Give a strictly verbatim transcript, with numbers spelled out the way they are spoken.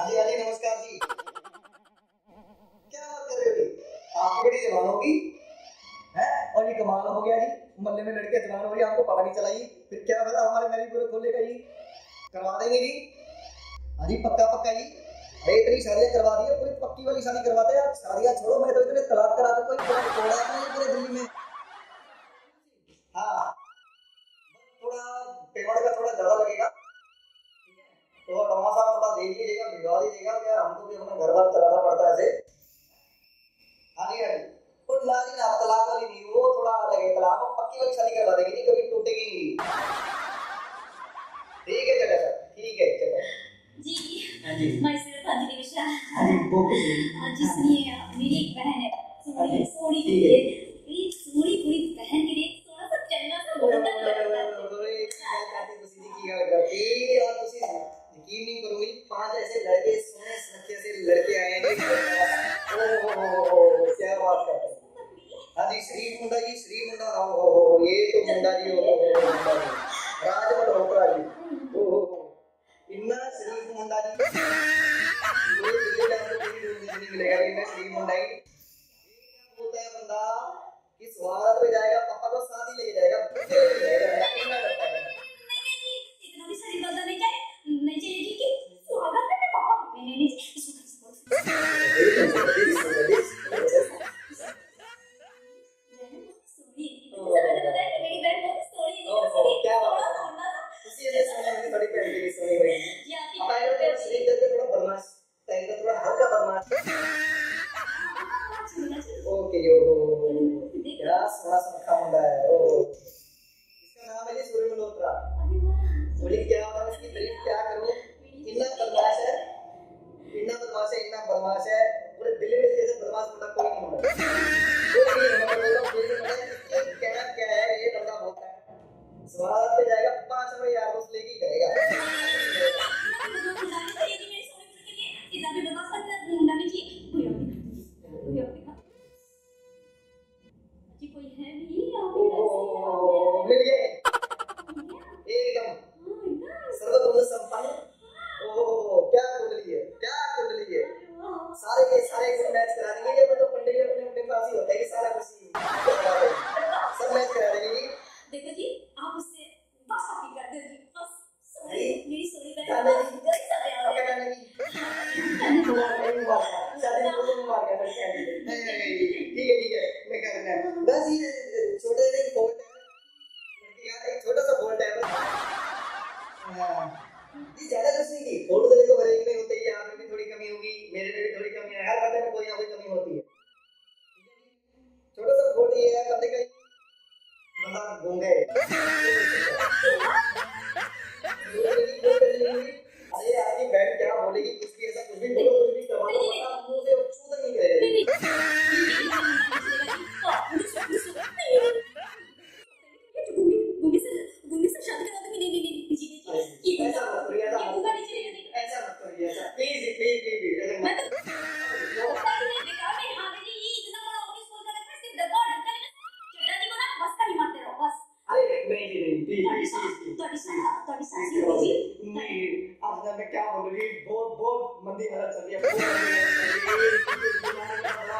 हाँ जी, हाँ जी, नमस्कार जी। क्या बात कर रहे हो जी? आपकी बेटी जवान होगी है और ये कमाल हो गया जी, मोहल्ले में लड़के जवान हो गई, आपको पता नहीं चला जी। फिर क्या पता हमारे मैरिज पूरे खोलेगा जी, करवा देंगे जी। हाँ जी, पक्का पक्का जी। अरे इतनी शादियाँ करवा दी है, पूरी पक्की वाली शादी करवाते हैं आप। शादियाँ छोड़ो, मैं तो इतने तलाक करा दो, कोई तलाक छोड़ा है पूरे दिल्ली में। हाँ, थोड़ा पेमेंट का थोड़ा ज़्यादा लगेगा, तो डोमा साहब थोड़ा देख लीजिएगा, भिजवा दीजिएगा, क्या हमको भी अपना घर बार चलाना पड़ता है ऐसे। हाँ जी, हाँ जी। और ना जी ना, तलाक वाली नहीं, वो थोड़ा अलग है। तलाक हम पक्की वाली शादी करवा देंगे, नहीं कभी टूटेगी नहीं। ठीक है चटा सर, ठीक है चटा जी। हाँ जी, मैं सिर्फ अंजलि मिश्रा। हाँ जी, वो जी सुनिए, मेरी एक बहन है सोनी, सोनी के लिए प्लीज, सोनी पूरी बहन के लिए थोड़ा सा चलना सा बोलता है। यकीन नहीं करूंगी, पांच ऐसे लड़के सोने सख्ते से लड़के आए हैं। ओहो, क्या बात कर रहे हैं। हाँ जी, श्री मुंडा जी, श्री मुंडा। ओहो हो, ये तो मुंडा जी। ओहो, राज मल्होत्रा जी। ओहो, इन्ना श्री मुंडा जी, ये दिल्ली जाकर कोई नहीं मिलेगा। इन्ना श्री मुंडा जी, क्या बोलता है बंदा, किस वारत में जाएगा, पापा को साथ ही लेके जाएगा, बच्चे लेके जाएगा। इतना लगता है इतना भी सारी बात नहीं चाहिए। नहीं चाहिए जी कि स्वागत है मैं पापा को। नहीं नहीं जी, इसको बहुत बहुत मंदी हालत चल रही है।